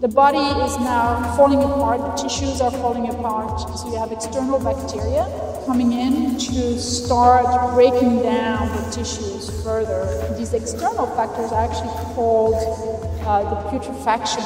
The body is now falling apart, the tissues are falling apart, so you have external bacteria coming in to start breaking down the tissues further. These external factors are actually called the putrefaction.